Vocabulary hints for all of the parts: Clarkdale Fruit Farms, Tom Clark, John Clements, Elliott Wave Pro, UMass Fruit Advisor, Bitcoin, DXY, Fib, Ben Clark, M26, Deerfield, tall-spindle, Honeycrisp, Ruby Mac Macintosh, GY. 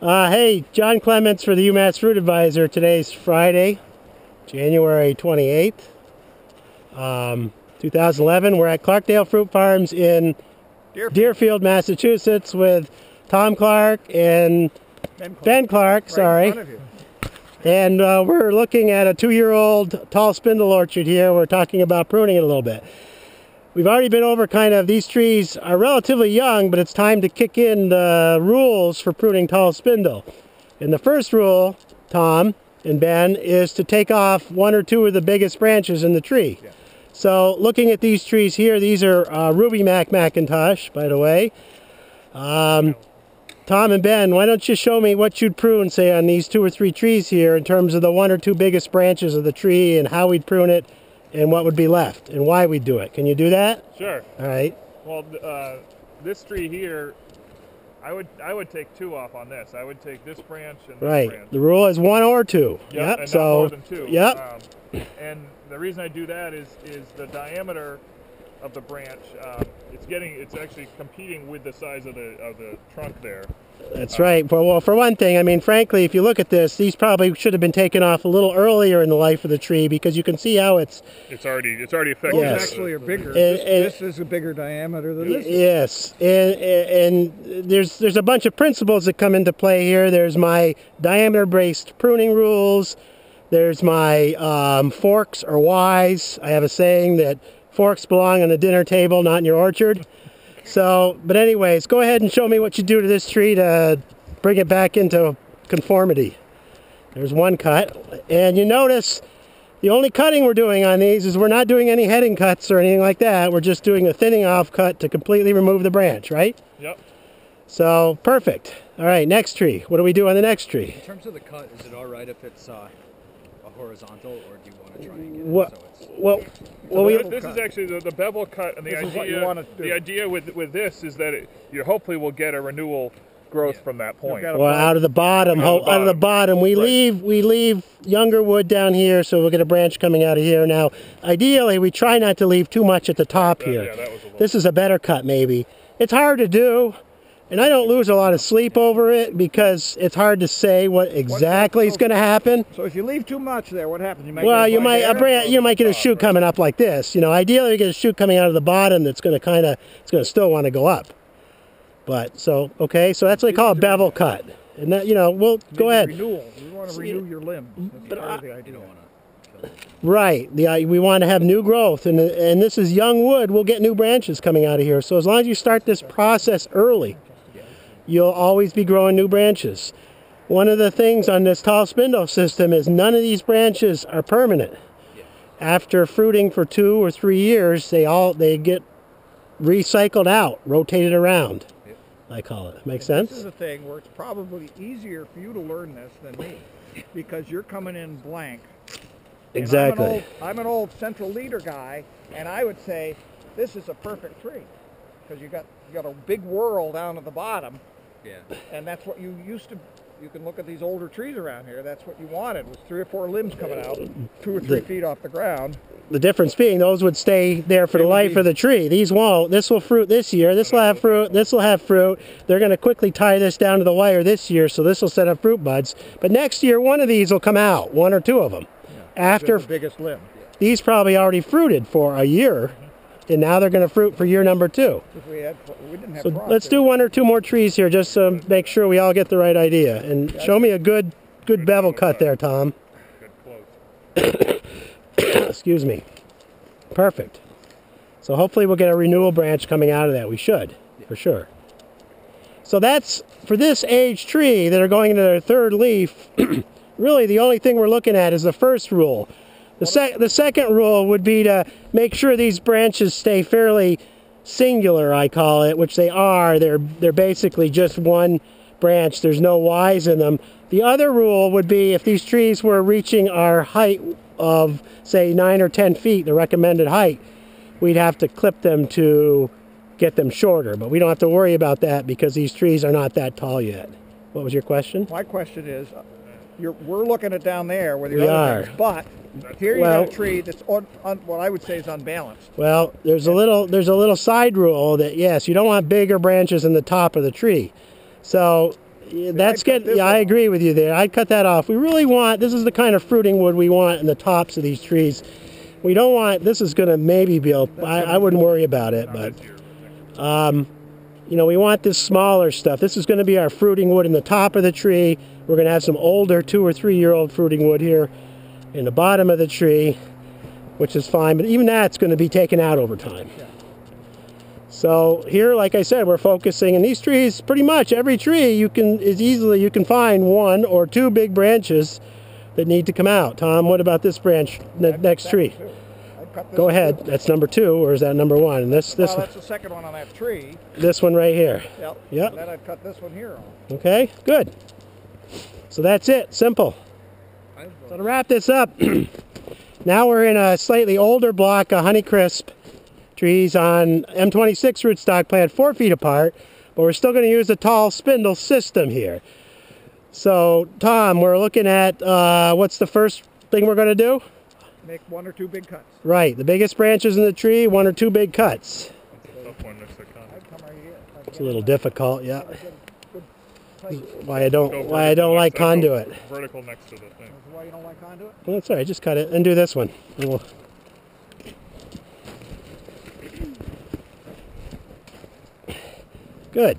Hey, John Clements for the UMass Fruit Advisor. Today's Friday, January 28th, 2011. We're at Clarkdale Fruit Farms in Deerfield, Massachusetts with Tom Clark and Ben Clark, sorry. Right in front of you. And we're looking at a 2-year-old tall spindle orchard here. We're talking about pruning it a little bit. We've already been over kind of, these trees are relatively young, but it's time to kick in the rules for pruning tall spindle. And the first rule, Tom and Ben, is to take off one or two of the biggest branches in the tree. Yeah. So looking at these trees here, these are Ruby Mac Macintosh, by the way. Tom and Ben, why don't you show me what you'd prune, say, on these 2 or 3 trees here in terms of the 1 or 2 biggest branches of the tree and how we'd prune it, and what would be left, and why we do it. Can you do that? Sure. All right. Well, this tree here, I would take 2 off on this. I would take this branch and this branch. The rule is 1 or 2. Yep. And so not more than 2. Yep. And the reason I do that is the diameter of the branch. It's actually competing with the size of the trunk there. That's right. Well, for one thing, I mean, frankly, if you look at this, these probably should have been taken off a little earlier in the life of the tree, because you can see how it's already affected. Yes. Those actually are bigger. This is a bigger diameter than this. Yes, and there's a bunch of principles that come into play here. There's my diameter-based pruning rules. There's my forks or whys. I have a saying that forks belong on the dinner table, not in your orchard. So, but anyways, go ahead and show me what you do to this tree to bring it back into conformity. There's one cut, and you notice the only cutting we're doing on these is we're not doing any heading cuts or anything like that. We're just doing a thinning off cut to completely remove the branch, right? Yep. So, perfect. All right, next tree. What do we do on the next tree? In terms of the cut, is it all right if it's a horizontal, or do you want to try and get it so it's... Well, this is actually the bevel cut, and the idea with this is that you hopefully will get a renewal growth from that point. Well, out of the bottom, we leave younger wood down here, so we'll get a branch coming out of here. Now, ideally, we try not to leave too much at the top here. This is a better cut, maybe. It's hard to do. And I don't lose a lot of sleep over it, because it's hard to say what exactly is going to happen. So if you leave too much there, what happens? You might get a shoot coming up like this. You know, ideally you get a shoot coming out of the bottom that's going to still want to go up. But so okay, so that's what they call a bevel cut, and that, you know, we'll go ahead. Renewal. You want to renew your limb. That's part of the idea. Right. We want to have new growth, and this is young wood. We'll get new branches coming out of here. So as long as you start this process early, you'll always be growing new branches. One of the things on this tall spindle system is none of these branches are permanent. Yeah. After fruiting for 2 or 3 years, they get recycled out, rotated around, I call it. Make sense? This is a thing where it's probably easier for you to learn this than me, because you're coming in blank. Exactly. I'm an old central leader guy, and I would say this is a perfect tree, because you got a big whorl down at the bottom. Yeah. And that's what you used to, you can look at these older trees around here, that's what you wanted, was 3 or 4 limbs coming out, 2 or 3 feet off the ground. The difference being those would stay there for the life of the tree. These won't. This will fruit this year, this will have fruit, this will have fruit. They're going to quickly tie this down to the wire this year, so this will set up fruit buds. But next year, one of these will come out, 1 or 2 of them. Yeah. After the biggest limb. These probably already fruited for a year, and now they're going to fruit for year number 2. So let's do 1 or 2 more trees here, just to make sure we all get the right idea. And show me a good bevel cut there, Tom. Good close. Excuse me. Perfect. So hopefully we'll get a renewal branch coming out of that. We should, for sure. So that's, for this age tree that are going into their 3rd leaf, really the only thing we're looking at is the first rule. The second rule would be to make sure these branches stay fairly singular, I call it, which they are. They're basically just one branch. There's no Y's in them. The other rule would be if these trees were reaching our height of, say, 9 or 10 feet, the recommended height, we'd have to clip them to get them shorter. But we don't have to worry about that because these trees are not that tall yet. What was your question? My question is, we're looking at down there where the other things, but here you have a tree that's on what I would say is unbalanced. Well, there's a little side rule that, yes, you don't want bigger branches in the top of the tree. So That's good. Yeah, I agree with you there. I'd cut that off. We really want, this is the kind of fruiting wood we want in the tops of these trees. We don't want, this is going to maybe be, I wouldn't worry about it, but, you know, we want this smaller stuff. This is going to be our fruiting wood in the top of the tree. We're going to have some older 2- or 3-year-old fruiting wood here in the bottom of the tree, which is fine, but even that's going to be taken out over time. So here, like I said, we're focusing, and these trees, pretty much every tree you can find 1 or 2 big branches that need to come out. Tom, what about this branch, the next tree? Go ahead. That's number 2, or is that number 1? And this that's the second one on that tree. This one right here. Yep. Yep. And then I'd cut this one here off. Okay. Good. So that's it. Simple. So to wrap this up, now we're in a slightly older block of Honeycrisp trees on M26 rootstock, planted 4 feet apart, but we're still going to use a tall spindle system here. So, Tom, we're looking at what's the first thing we're going to do? Make 1 or 2 big cuts. Right, the biggest branches in the tree, 1 or 2 big cuts. It's a little difficult, yeah. Why I don't like conduit. Vertical next to the thing. Why you don't like conduit? Well, that's all right. Just cut it and do this one. And we'll... Good.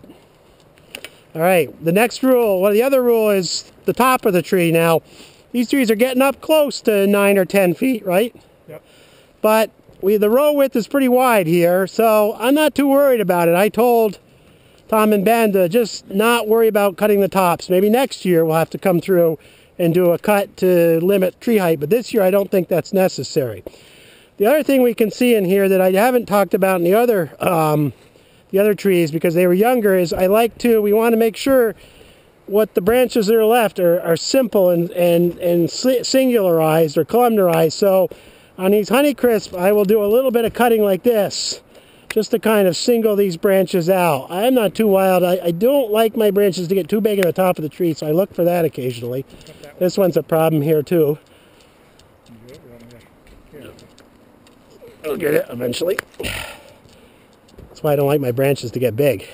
All right. The next rule. Well, the other rule is the top of the tree. Now, these trees are getting up close to 9 or 10 feet, right? Yep. But the row width is pretty wide here, so I'm not too worried about it. I told Tom and Ben to just not worry about cutting the tops. Maybe next year we'll have to come through and do a cut to limit tree height, but this year I don't think that's necessary. The other thing we can see in here that I haven't talked about in the other trees because they were younger is we want to make sure what the branches that are left are simple and singularized or columnarized. So on these Honeycrisp, I will do a little bit of cutting like this, just to kind of single these branches out. I'm not too wild. I don't like my branches to get too big at the top of the tree, so I look for that occasionally. This one's a problem here too. I'll get it eventually. That's why I don't like my branches to get big.